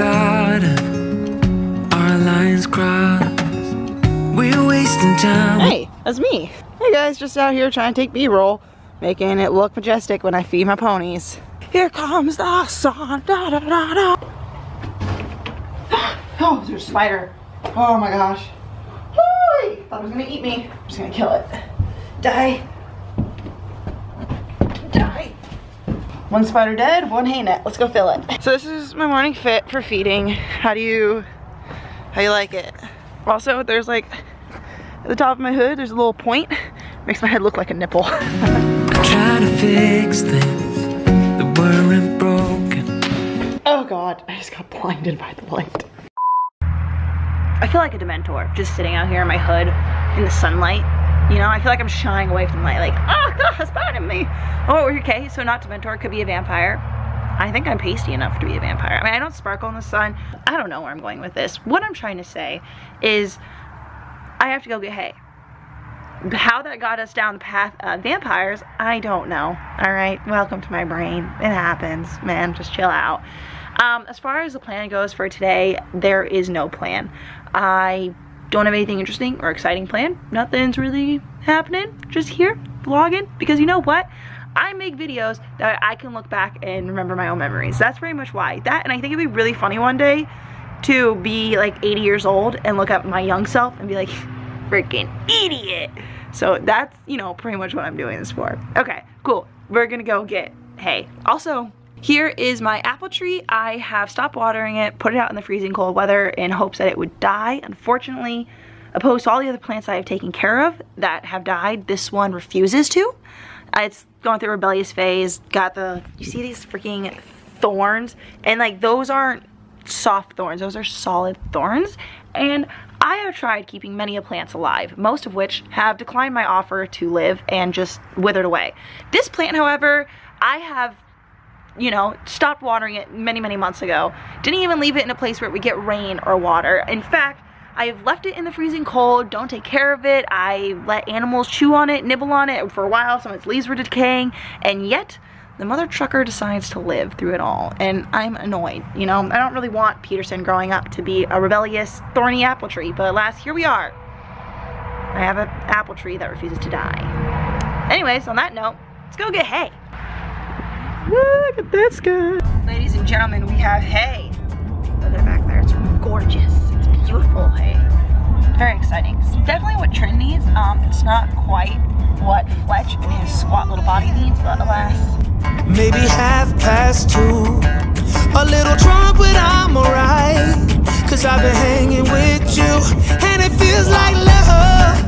garden, our lines cross. We're wasting time. Hey, that's me. Hey guys, just out here trying to take B-roll, making it look majestic when I feed my ponies. Here comes the sun. Da, da, da, da. Oh, there's a spider. Oh my gosh. Holy, thought it was gonna eat me. I'm just gonna kill it. Die. Die. One spider dead, one hay net. Let's go fill it. So this is my morning fit for feeding. How do you like it? Also, there's like, at the top of my hood, there's a little point. Makes my head look like a nipple. Trying to fix things that weren't broken. Oh God, I just got blinded by the light. I feel like a Dementor, just sitting out here in my hood, in the sunlight. You know, I feel like I'm shying away from light, like, oh God, it's biting me. Oh, okay, so not Dementor, could be a vampire. I think I'm pasty enough to be a vampire. I mean, I don't sparkle in the sun. I don't know where I'm going with this. What I'm trying to say is, I have to go get hay. How that got us down the path of vampires, I don't know. All right, welcome to my brain. It happens, man, just chill out. As far as the plan goes for today, there is no plan. I don't have anything interesting or exciting planned. Nothing's really happening. Just here vlogging, because you know what? I make videos that I can look back and remember my own memories. That's very much why. That, and I think it'd be really funny one day to be like 80 years old and look at my young self and be like, freaking idiot. So that's, you know, pretty much what I'm doing this for. Okay, cool. We're gonna go get hay. Also, here is my apple tree. I have stopped watering it, put it out in the freezing cold weather in hopes that it would die. Unfortunately, opposed to all the other plants I have taken care of that have died, this one refuses to. It's going through a rebellious phase. Got the, you see these freaking thorns? And like, those aren't soft thorns, those are solid thorns. And I have tried keeping many plants alive, most of which have declined my offer to live and just withered away. This plant, however, I have, you know, stopped watering it many months ago. Didn't even leave it in a place where it would get rain or water. In fact, I have left it in the freezing cold, don't take care of it. I let animals chew on it, nibble on it for a while. Some of its leaves were decaying, and yet the mother trucker decides to live through it all, and I'm annoyed. You know, I don't really want Peterson growing up to be a rebellious, thorny apple tree, but alas, here we are. I have an apple tree that refuses to die. Anyways, on that note, let's go get hay. Look at this guy. Ladies and gentlemen, we have hay. Look at it back there, it's gorgeous. It's beautiful hay. Very exciting. It's definitely what Trin needs. It's not quite what Fletch and his squat little body needs, but alas. Maybe 2:30, a little drunk, but I'm alright. 'Cause I've been hanging with you, and it feels like love.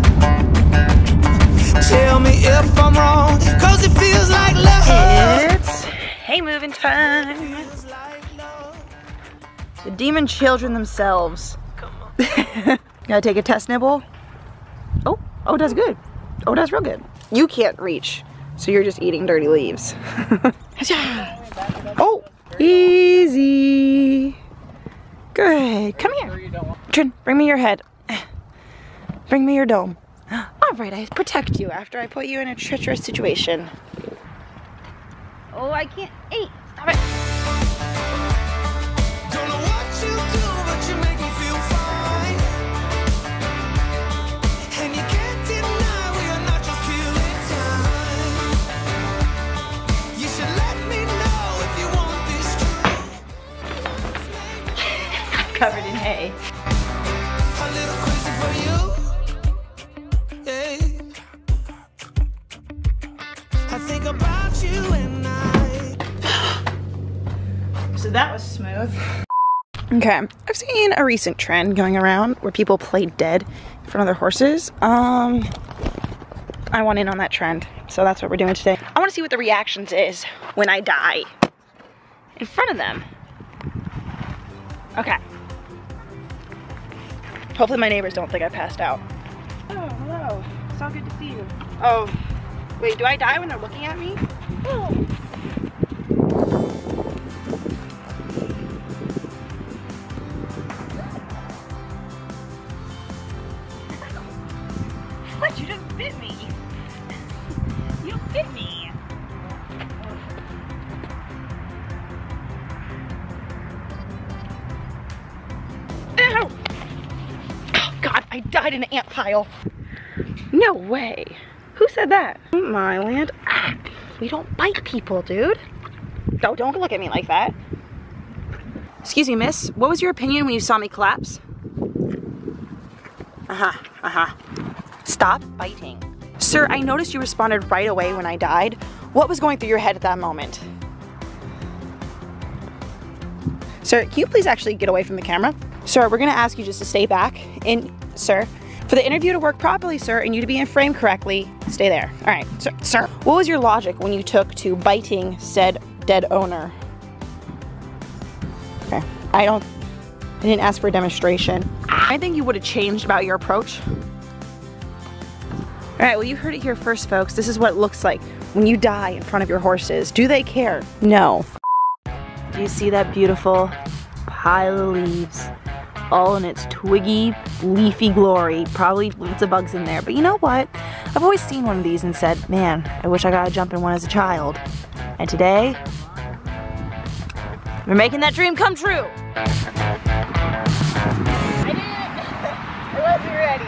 Tell me if I'm wrong, 'cause it feels like love. It's hay moving time. The demon children themselves. Come on. Gotta take a test nibble. Oh, oh, that's good. Oh, that's real good. You can't reach, so you're just eating dirty leaves. Oh, easy. Good, come here. Trin, bring me your head. Bring me your dome. All right, I protect you after I put you in a treacherous situation. Oh, I can't eat. Stop it. Don't know what you do, but you make me feel fine. And you can't deny we are not just killing time. You should let me know if you want this true. I'm covered in hay. A little crazy for you. Hey. I think about you and I. So that was smooth. Okay, I've seen a recent trend going around where people play dead in front of their horses. I want in on that trend, so that's what we're doing today. I want to see what the reactions is when I die in front of them. Okay. Hopefully my neighbors don't think I passed out. Oh, hello. So good to see you. Oh, wait, do I die when they're looking at me? Oh. What? You just bit me. You bit me. I died in an ant pile. No way. Who said that? My land. Ah, we don't bite people, dude. No, don't look at me like that. Excuse me, miss. What was your opinion when you saw me collapse? Stop biting. Sir, I noticed you responded right away when I died. What was going through your head at that moment? Sir, can you please actually get away from the camera? Sir, we're gonna ask you just to stay back. And sir, for the interview to work properly, sir, and you to be in frame correctly, stay there. All right, sir. Sir, what was your logic when you took to biting said dead owner? Okay, I didn't ask for a demonstration. I think you would have changed about your approach. All right, well, you heard it here first, folks. This is what it looks like when you die in front of your horses. Do they care? No. Do you see that beautiful pile of leaves? All in its twiggy, leafy glory. Probably lots of bugs in there, but you know what? I've always seen one of these and said, man, I wish I got to jump in one as a child. And today, we're making that dream come true. I wasn't ready.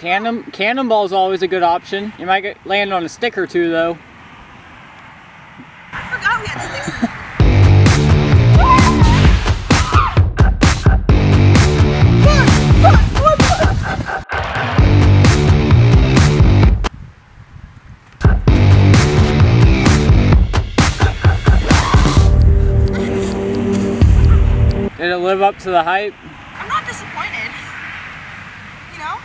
Cannonball is always a good option. You might land on a stick or two, though. I forgot we had sticks in there. Did it live up to the hype? I'm not disappointed. You know?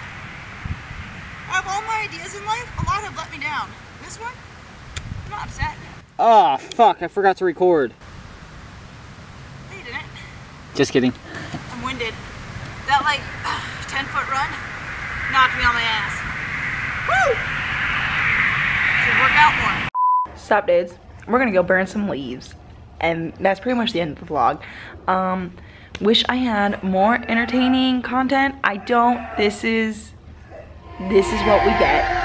Out of all my ideas in life, a lot have let me down. This one, I'm not upset. Oh, fuck, I forgot to record. No, you didn't. Just kidding. I'm winded. That, like, 10-foot run knocked me on my ass. Woo! Should work out more. Stop, dudes. We're gonna go burn some leaves. And that's pretty much the end of the vlog. Wish I had more entertaining content. I don't. This is what we get.